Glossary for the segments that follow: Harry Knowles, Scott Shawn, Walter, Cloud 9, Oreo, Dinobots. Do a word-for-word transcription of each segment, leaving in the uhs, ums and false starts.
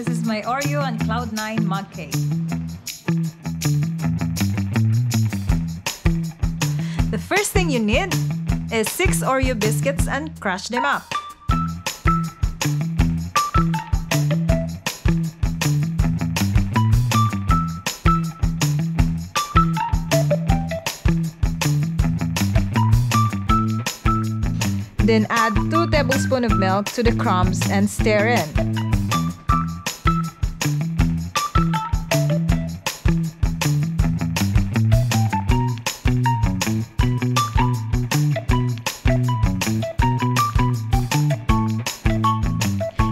This is my Oreo and Cloud nine mug cake. The first thing you need is six Oreo biscuits and crush them up. Then add two tablespoons of milk to the crumbs and stir in.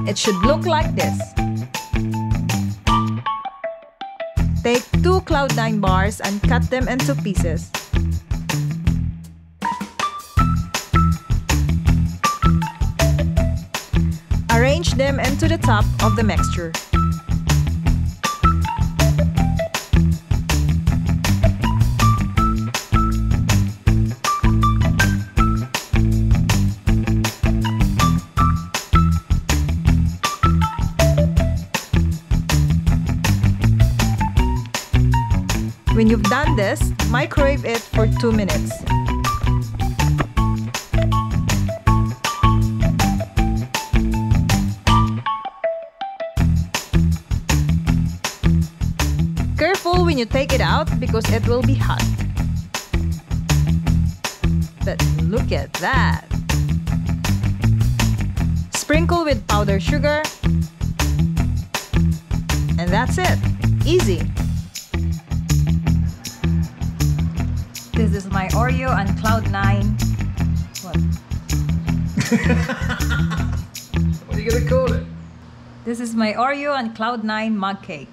It should look like this. Take two Cloud nine bars and cut them into pieces. Arrange them into the top of the mixture. When you've done this, microwave it for two minutes. Careful when you take it out because it will be hot. But look at that! Sprinkle with powdered sugar, and that's it. Easy! This is my Oreo and Cloud nine. What? What are you gonna call it? This is my Oreo and Cloud nine mug cake.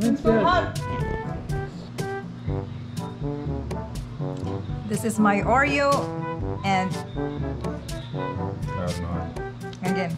It's so hot. This is my Oreo and Cloud nine. Again.